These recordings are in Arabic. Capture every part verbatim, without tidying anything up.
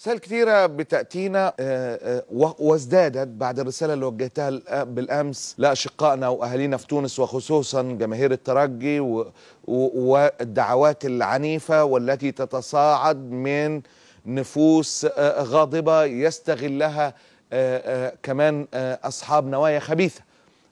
رسائل كثيرة بتأتينا وازدادت بعد الرسالة اللي وجهتها بالأمس لأشقائنا وأهالينا في تونس، وخصوصا جماهير الترجي، والدعوات العنيفة والتي تتصاعد من نفوس غاضبة يستغلها كمان أصحاب نوايا خبيثة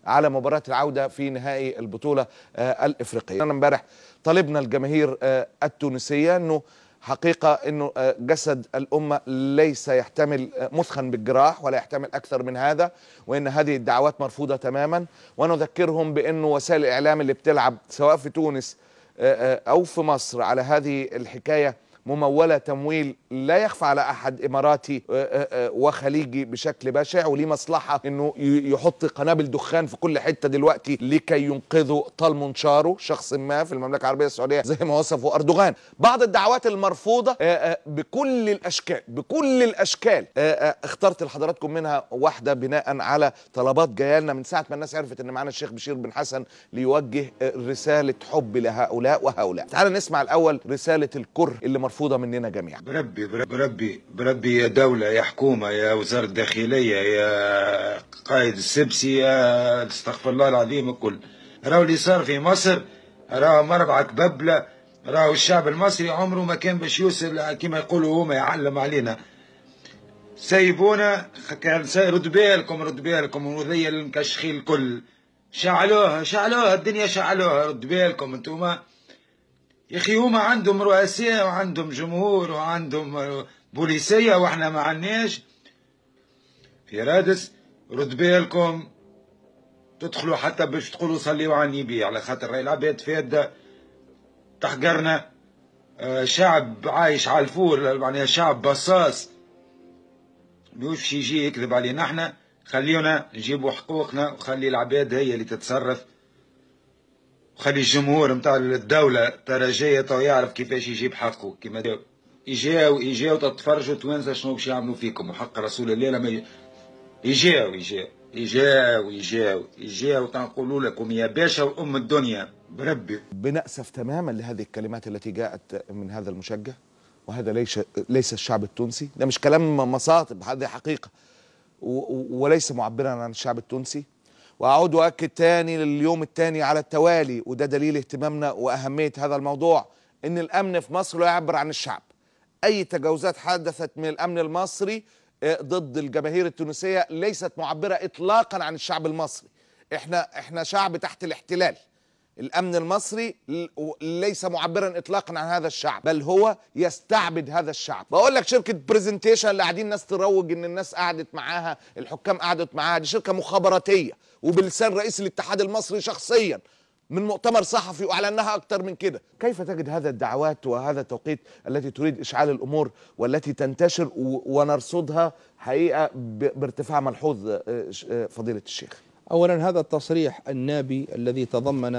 على مباراة العودة في نهائي البطولة الإفريقية. أنا امبارح طالبنا الجماهير التونسية أنه حقيقة أنه جسد الأمة ليس يحتمل مثخن بالجراح ولا يحتمل أكثر من هذا، وأن هذه الدعوات مرفوضة تماما. ونذكرهم بأنه وسائل الإعلام اللي بتلعب سواء في تونس أو في مصر على هذه الحكاية ممولة تمويل لا يخفى على أحد إماراتي وخليجي بشكل بشع، وليه مصلحة أنه يحط قنابل دخان في كل حتة دلوقتي لكي ينقذوا طالمونشارو شخص ما في المملكة العربية السعودية زي ما وصفه أردوغان. بعض الدعوات المرفوضة بكل الأشكال بكل الأشكال اخترت لحضراتكم منها واحدة بناء على طلبات جايالنا من ساعة ما الناس عرفت أن معنا الشيخ بشير بن حسن ليوجه رسالة حب لهؤلاء وهؤلاء. تعال نسمع الأول رسالة الكره اللي مرفوضة مرفوضة مننا جميعا. بربي بربي بربي يا دولة، يا حكومة، يا وزارة الداخلية، يا قائد السبسي، يا استغفر الله العظيم الكل. راهو اللي صار في مصر راهو مربعك ببلة، راهو الشعب المصري عمره ما كان باش يوصل كما يقولوا هما يعلم علينا. سيبونا، ردوا بالكم ردوا بالكم وذي المكشخين الكل. شعلوها شعلوها الدنيا شعلوها، ردوا بالكم انتوما. يا اخي هما عندهم رؤساء وعندهم جمهور وعندهم بوليسيه واحنا ما عندناش. في رادس رد بالكم، تدخلوا حتى باش تقولوا صليوا على النبي، على خاطر راهي العباد فاده تحقرنا. آه شعب عايش على الفور، معناها شعب بصاص مش يجي يكذب علينا احنا. خليونا نجيبوا حقوقنا، وخلي العباد هي اللي تتصرف، خلي الجمهور نتاع الدولة الترجية تو يعرف كيفاش يجيب حقه. كيما إجاو إجاو تتفرجوا توانسة شنو باش يعملوا فيكم، وحق رسول الله لما إجاو إجاو إجاو إجاو إجاو تنقولوا لكم يا باشا وأم الدنيا. بربي بنأسف تماما لهذه الكلمات التي جاءت من هذا المشجع، وهذا ليس ليس الشعب التونسي، ده مش كلام مصاطب، هذه حقيقة وليس معبرا عن الشعب التونسي. وأعود وأكد تاني لليوم التاني على التوالي، وده دليل اهتمامنا وأهمية هذا الموضوع، إن الأمن في مصر لا يعبر عن الشعب. أي تجاوزات حدثت من الأمن المصري ضد الجماهير التونسية ليست معبرة إطلاقا عن الشعب المصري. إحنا إحنا شعب تحت الاحتلال. الأمن المصري ليس معبرا إطلاقا عن هذا الشعب، بل هو يستعبد هذا الشعب. بقول لك شركة بريزنتيشن اللي قاعدين ناس تروج إن الناس قعدت معاها، الحكام قعدت معاها، دي شركة مخابراتية، وبلسان رئيس الاتحاد المصري شخصيا من مؤتمر صحفي، وأعلنها أكتر من كده. كيف تجد هذا الدعوات وهذا التوقيت التي تريد إشعال الأمور والتي تنتشر ونرصدها حقيقة بارتفاع ملحوظ فضيلة الشيخ؟ أولا هذا التصريح النابي الذي تضمن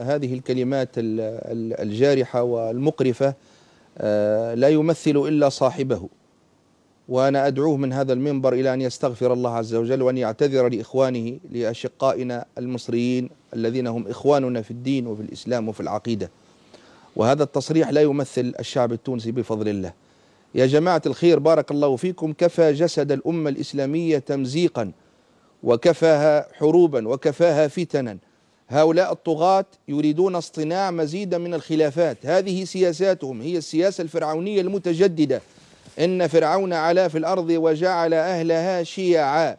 هذه الكلمات الجارحة والمقرفة لا يمثل إلا صاحبه، وأنا أدعوه من هذا المنبر إلى أن يستغفر الله عز وجل، وأن يعتذر لإخوانه لأشقائنا المصريين الذين هم إخواننا في الدين وفي الإسلام وفي العقيدة. وهذا التصريح لا يمثل الشعب التونسي بفضل الله. يا جماعة الخير بارك الله فيكم، كفى جسد الأمة الإسلامية تمزيقا، وكفاها حروبا، وكفاها فتنا. هؤلاء الطغاة يريدون اصطناع مزيدا من الخلافات، هذه سياساتهم، هي السياسة الفرعونية المتجددة. إن فرعون علا في الأرض وجعل أهلها شيعا،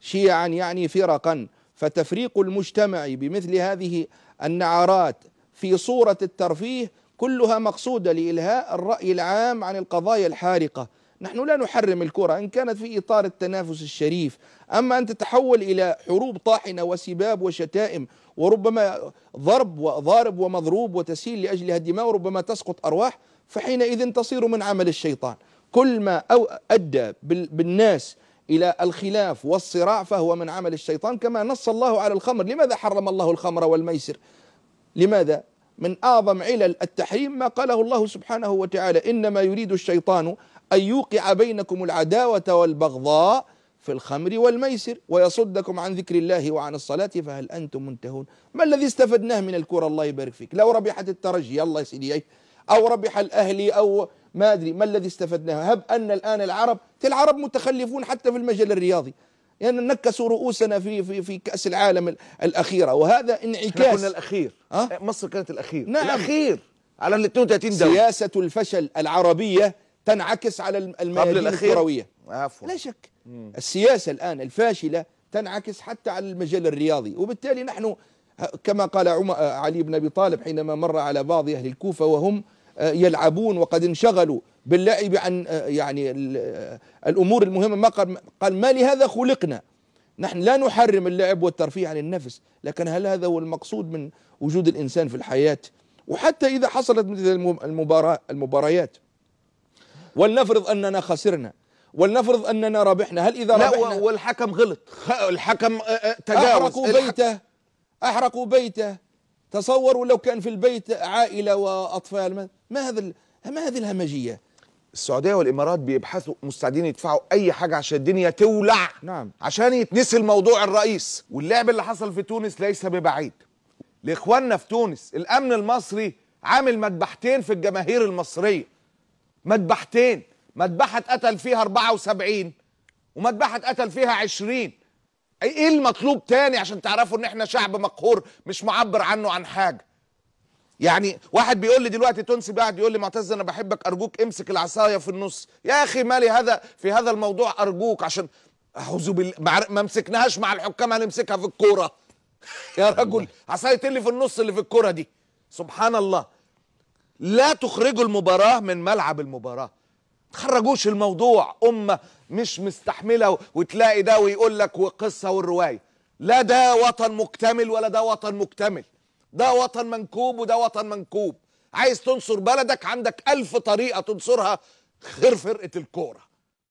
شيعا يعني فرقا. فتفريق المجتمع بمثل هذه النعارات في صورة الترفيه كلها مقصودة لإلهاء الرأي العام عن القضايا الحارقة. نحن لا نحرم الكرة إن كانت في إطار التنافس الشريف، أما أن تتحول إلى حروب طاحنة وسباب وشتائم، وربما ضرب وضارب ومضروب وتسيل لأجلها الدماء، وربما تسقط أرواح، فحينئذ تصير من عمل الشيطان. كل ما أو أدى بالناس إلى الخلاف والصراع فهو من عمل الشيطان، كما نص الله على الخمر. لماذا حرم الله الخمر والميسر؟ لماذا؟ من أعظم علل التحريم ما قاله الله سبحانه وتعالى: إنما يريد الشيطان أن يوقع بينكم العداوة والبغضاء في الخمر والميسر، ويصدكم عن ذكر الله وعن الصلاة، فهل أنتم منتهون؟ ما الذي استفدناه من الكرة؟ الله يبارك فيك. لو ربحت الترجي، الله يسعدك، أو ربح الأهلي، أو ما أدري ما الذي استفدناه. هب أن الآن العرب العرب متخلفون حتى في المجال الرياضي، يعني نكسوا رؤوسنا في في في كأس العالم الأخيرة، وهذا انعكاس. كنا الأخير، أه؟ مصر كانت الأخير، نعم الأخير على اثنين وثلاثين دولة. سياسة الفشل العربية تنعكس على الميادين الكروية، عفوا لا شك. مم. السياسة الآن الفاشلة تنعكس حتى على المجال الرياضي، وبالتالي نحن كما قال علي بن أبي طالب حينما مر على بعض أهل الكوفة وهم يلعبون وقد انشغلوا باللعب عن يعني الأمور المهمة، ما قال, قال ما لهذا خلقنا. نحن لا نحرم اللعب والترفيه عن النفس، لكن هل هذا هو المقصود من وجود الإنسان في الحياة؟ وحتى إذا حصلت مثل المباراة المباريات، ولنفرض أننا خسرنا ولنفرض أننا ربحنا، هل إذا لا ربحنا والحكم غلط، الحكم تجاوز، أحرقوا بيته أحرقوا بيته تصوروا لو كان في البيت عائلة وأطفال، ما هذا ما هذه الهمجية؟ السعودية والإمارات بيبحثوا مستعدين يدفعوا أي حاجة عشان الدنيا تولع، نعم، عشان يتنسي الموضوع الرئيس. واللعب اللي حصل في تونس ليس ببعيد. لإخواننا في تونس الأمن المصري عامل مذبحتين في الجماهير المصرية، مذبحتين، مذبحة اتقتل فيها أربعة وسبعين ومذبحة اتقتل فيها عشرين. ايه المطلوب تاني عشان تعرفوا ان احنا شعب مقهور مش معبر عنه عن حاجه؟ يعني واحد بيقول لي دلوقتي تونسي بعد يقول لي معتز انا بحبك ارجوك امسك العصايه في النص، يا اخي مالي هذا في هذا الموضوع ارجوك، عشان اعوذ بالله ما مسكناهاش مع الحكام هنمسكها في الكوره يا رجل، عصايه اللي في النص اللي في الكوره دي سبحان الله. لا تخرجوا المباراه من ملعب المباراه، تخرجوش الموضوع، أمة مش مستحملة وتلاقي ده ويقول لك والقصة والرواية. لا ده وطن مكتمل ولا ده وطن مكتمل، ده وطن منكوب وده وطن منكوب. عايز تنصر بلدك عندك ألف طريقة تنصرها غير فرقة الكورة.